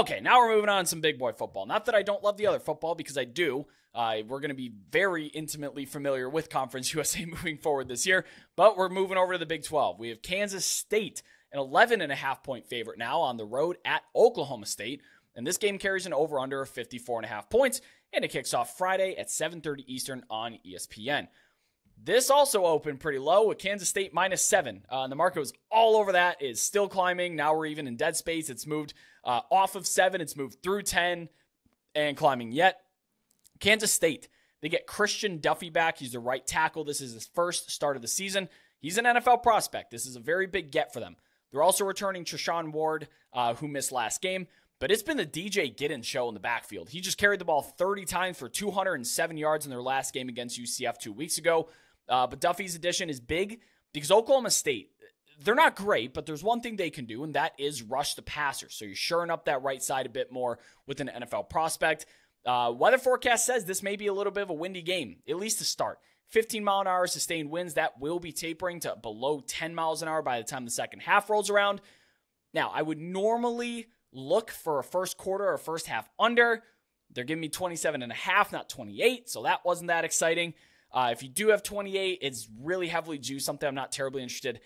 Okay, now we're moving on to some big boy football. Not that I don't love the other football, because I do. We're going to be very intimately familiar with Conference USA moving forward this year, but we're moving over to the Big 12. We have Kansas State, an 11.5-point favorite now on the road at Oklahoma State, and this game carries an over-under of 54.5 points, and it kicks off Friday at 7:30 Eastern on ESPN. This also opened pretty low with Kansas State -7. And the market was all over that. It's still climbing. Now we're even in dead space. It's moved off of 7. It's moved through 10 and climbing yet. Kansas State, they get Christian Duffy back. He's the right tackle. This is his first start of the season. He's an NFL prospect. This is a very big get for them. They're also returning Trishon Ward, who missed last game. But it's been the DJ Giddens show in the backfield. He just carried the ball 30 times for 207 yards in their last game against UCF 2 weeks ago. But Duffy's addition is big because Oklahoma State, they're not great, but there's one thing they can do, and that is rush the passer. So you're shoring up that right side a bit more with an NFL prospect. Weather forecast says this may be a little bit of a windy game, at least to start. 15-mile-an-hour sustained winds, that will be tapering to below 10 miles an hour by the time the second half rolls around. Now, I would normally look for a first quarter or first half under. They're giving me 27.5, not 28, so that wasn't that exciting. If you do have 28, it's really heavily juiced, something I'm not terribly interested.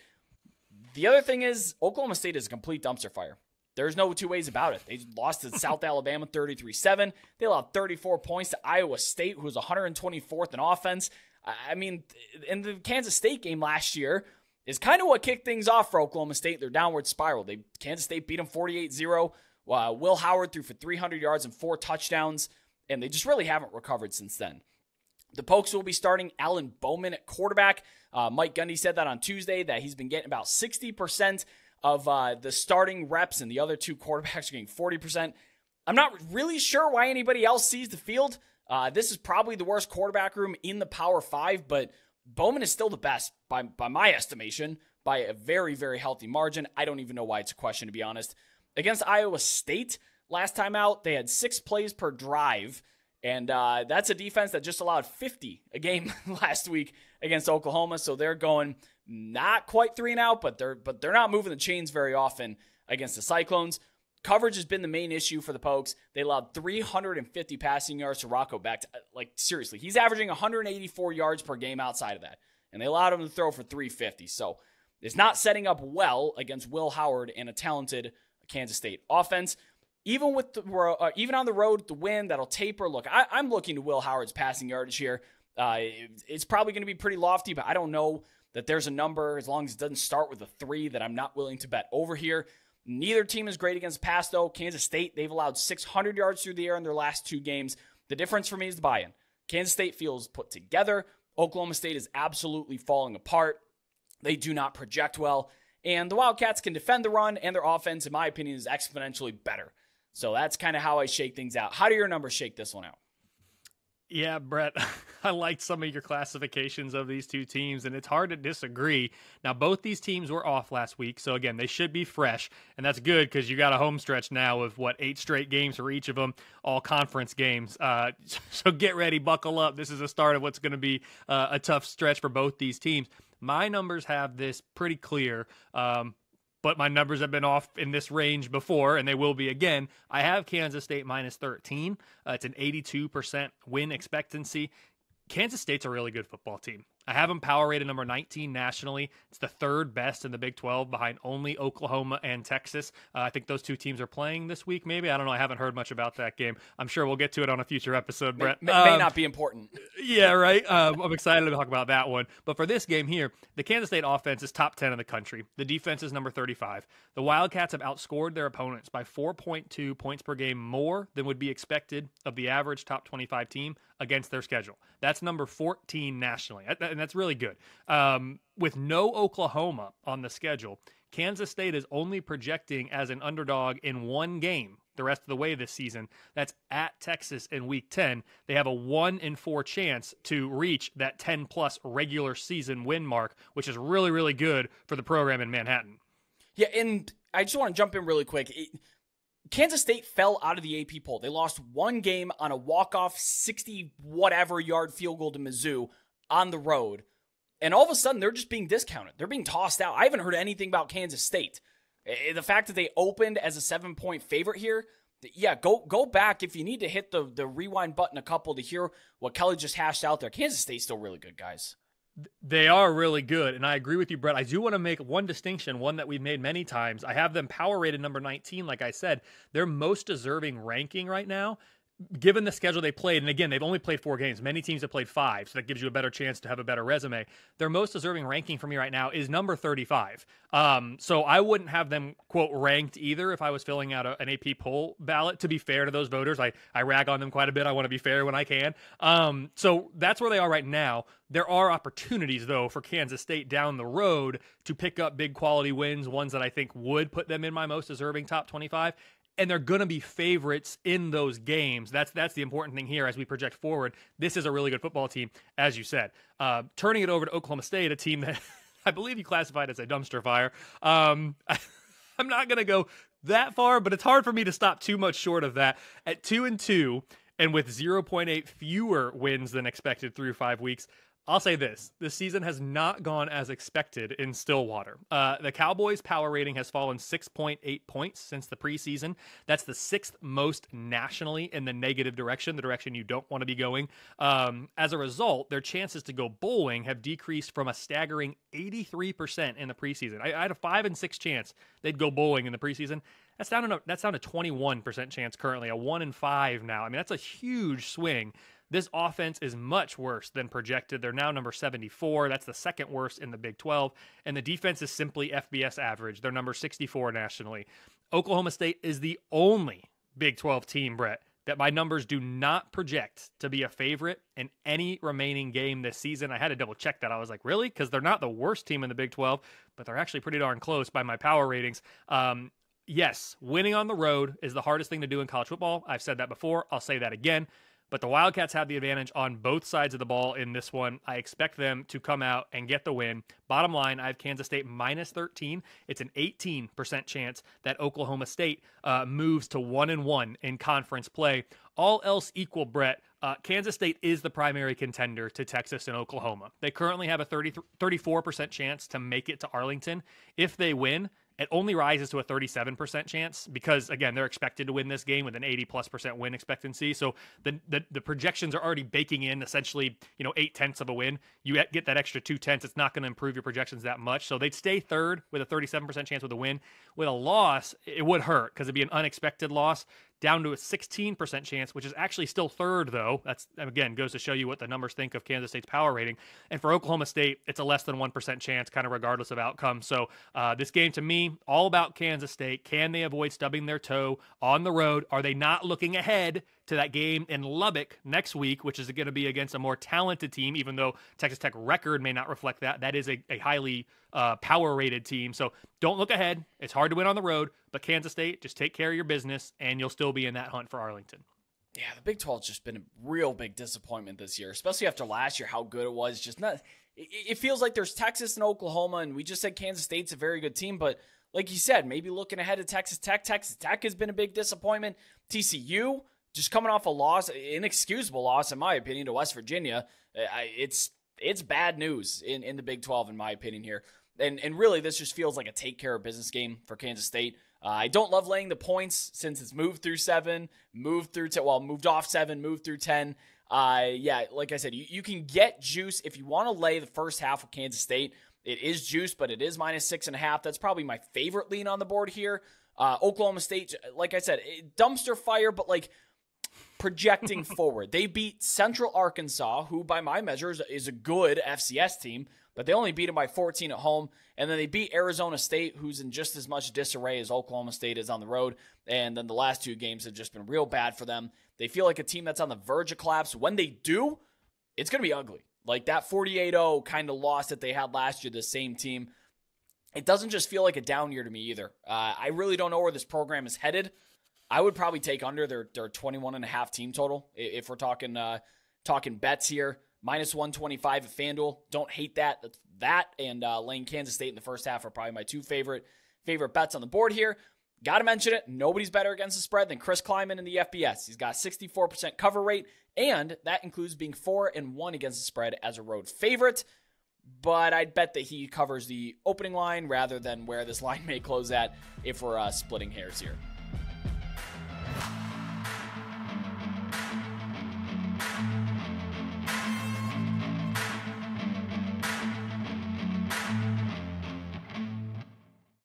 The other thing is Oklahoma State is a complete dumpster fire. There's no two ways about it. They lost to South Alabama 33-7. They allowed 34 points to Iowa State, who was 124th in offense. I mean, in the Kansas State game last year, is kind of what kicked things off for Oklahoma State, their downward spiral. Kansas State beat them 48-0. Will Howard threw for 300 yards and 4 touchdowns, and they just really haven't recovered since then. The Pokes will be starting Allen Bowman at quarterback. Mike Gundy said that on Tuesday, that he's been getting about 60% of the starting reps, and the other two quarterbacks are getting 40%. I'm not really sure why anybody else sees the field. This is probably the worst quarterback room in the Power 5, but Bowman is still the best by my estimation, by a very, very healthy margin. I don't even know why it's a question, to be honest. Against Iowa State, last time out, they had 6 plays per drive, and that's a defense that just allowed 50 a game last week against Oklahoma, so they're going not quite 3 and out, but they're not moving the chains very often against the Cyclones. Coverage has been the main issue for the Pokes. They allowed 350 passing yards to Rocco back to, like, seriously, he's averaging 184 yards per game outside of that. And they allowed him to throw for 350. So it's not setting up well against Will Howard and a talented Kansas State offense. Even with the, even on the road, the win, that'll taper. Look, I'm looking to Will Howard's passing yardage here. It's probably going to be pretty lofty, but I don't know that there's a number, as long as it doesn't start with a 3, that I'm not willing to bet over here. Neither team is great against the pass, though. Kansas State, they've allowed 600 yards through the air in their last 2 games. The difference for me is the buy-in. Kansas State feels put together. Oklahoma State is absolutely falling apart. They do not project well. And the Wildcats can defend the run, and their offense, in my opinion, is exponentially better. So that's kind of how I shake things out. How do your numbers shake this one out? Yeah, Brett, I liked some of your classifications of these two teams, and it's hard to disagree. Now, both these teams were off last week, so again, they should be fresh, and that's good because you got a home stretch now of, what, 8 straight games for each of them, all conference games. So get ready, buckle up. This is the start of what's going to be a tough stretch for both these teams. My numbers have this pretty clear, but my numbers have been off in this range before, and they will be again. I have Kansas State -13. It's an 82% win expectancy. Kansas State's a really good football team. I have them power rated number 19 nationally. It's the 3rd best in the Big 12 behind only Oklahoma and Texas. I think those two teams are playing this week, maybe. I don't know. I haven't heard much about that game. I'm sure we'll get to it on a future episode, Brett. May not be important. Yeah, right. I'm excited to talk about that one. But for this game here, the Kansas State offense is top 10 in the country. The defense is number 35. The Wildcats have outscored their opponents by 4.2 points per game more than would be expected of the average top 25 team against their schedule. That's number 14 nationally. And that's really good. With no Oklahoma on the schedule, Kansas State is only projecting as an underdog in 1 game the rest of the way this season. That's at Texas in Week 10. They have a 1 in 4 chance to reach that 10-plus regular season win mark, which is really, really good for the program in Manhattan. Yeah, and I just want to jump in really quick. Kansas State fell out of the AP poll. They lost 1 game on a walk-off 60-whatever-yard field goal to Mizzou on the road, and all of a sudden they're just being discounted. They're being tossed out. I haven't heard anything about Kansas State. The fact that they opened as a 7-point favorite here, yeah, go back if you need to hit the rewind button a couple to hear what Kelly just hashed out there. Kansas State's still really good, guys. They are really good, and I agree with you, Brett. I do want to make one distinction, one that we've made many times. I have them power rated number 19, like I said. Their most deserving ranking right now, given the schedule they played, and again, they've only played 4 games. Many teams have played 5, so that gives you a better chance to have a better resume. Their most deserving ranking for me right now is number 35. So I wouldn't have them, quote, ranked either if I was filling out an AP poll ballot. To be fair to those voters, I rag on them quite a bit. I want to be fair when I can. So that's where they are right now. There are opportunities, though, for Kansas State down the road to pick up big quality wins, ones that I think would put them in my most deserving top 25. And they're going to be favorites in those games. That's the important thing here as we project forward. This is a really good football team, as you said. Turning it over to Oklahoma State, a team that I believe you classified as a dumpster fire. I'm not going to go that far, but it's hard for me to stop too much short of that. At 2-2, and with 0.8 fewer wins than expected through 5 weeks, I'll say this. This season has not gone as expected in Stillwater. The Cowboys' power rating has fallen 6.8 points since the preseason. That's the 6th most nationally in the negative direction, the direction you don't want to be going. As a result, their chances to go bowling have decreased from a staggering 83% in the preseason. I had a 5 in 6 chance they'd go bowling in the preseason. That's down to 21% chance currently, a 1 in 5 now. I mean, that's a huge swing. This offense is much worse than projected. They're now number 74. That's the 2nd worst in the Big 12. And the defense is simply FBS average. They're number 64 nationally. Oklahoma State is the only Big 12 team, Brett, that my numbers do not project to be a favorite in any remaining game this season. I had to double check that. I was like, really? Because they're not the worst team in the Big 12, but they're actually pretty darn close by my power ratings. Yes, winning on the road is the hardest thing to do in college football. I've said that before. I'll say that again. But the Wildcats have the advantage on both sides of the ball in this one. I expect them to come out and get the win. Bottom line, I have Kansas State minus 13. It's an 18% chance that Oklahoma State moves to 1-1 in conference play. All else equal, Brett, Kansas State is the primary contender to Texas and Oklahoma. They currently have a 34% chance to make it to Arlington. If they win, it only rises to a 37% chance because, again, they're expected to win this game with an 80+% win expectancy. So the projections are already baking in essentially, 0.8 of a win. You get that extra 0.2. It's not going to improve your projections that much. So they'd stay 3rd with a 37% chance with a win. With a loss, it would hurt because it'd be an unexpected loss. Down to a 16% chance, which is actually still 3rd, though. That's, again, goes to show you what the numbers think of Kansas State's power rating. And for Oklahoma State, it's a less than 1% chance, kind of regardless of outcome. So this game, to me, all about Kansas State. Can they avoid stubbing their toe on the road? Are they not looking ahead to that game in Lubbock next week, which is going to be against a more talented team, even though Texas Tech record may not reflect that? That is a highly power-rated team. So don't look ahead. It's hard to win on the road, but Kansas State, just take care of your business, and you'll still be in that hunt for Arlington. Yeah, the Big 12's just been a real big disappointment this year, especially after last year, how good it was. It feels like there's Texas and Oklahoma, and we just said Kansas State's a very good team, but like you said, maybe looking ahead at Texas Tech. Texas Tech has been a big disappointment. TCU, just coming off a loss, inexcusable loss, in my opinion, to West Virginia. It's bad news in the Big 12, in my opinion, here. And really, this just feels like a take-care-of-business game for Kansas State. I don't love laying the points since it's moved through 7, moved off 7, moved through 10. Yeah, like I said, you can get juice if you want to lay the first half of Kansas State. It is juice, but it is minus 6.5. That's probably my favorite lean on the board here. Oklahoma State, like I said, dumpster fire, but like, projecting forward, they beat Central Arkansas, who by my measures is a good FCS team, but they only beat them by 14 at home. And then they beat Arizona State, who's in just as much disarray as Oklahoma State is on the road. And then the last 2 games have just been real bad for them. They feel like a team that's on the verge of collapse. When they do, it's going to be ugly. Like that 48-0 kind of loss that they had last year, the same team. It doesn't just feel like a down year to me either. I really don't know where this program is headed. I would probably take under their 21.5 team total if we're talking bets here. Minus 125 at FanDuel. Don't hate that. That and laying Kansas State in the first half are probably my 2 favorite bets on the board here. Got to mention it. Nobody's better against the spread than Chris Kleiman in the FBS. He's got 64% cover rate, and that includes being 4-1 against the spread as a road favorite. But I'd bet that he covers the opening line rather than where this line may close at if we're splitting hairs here.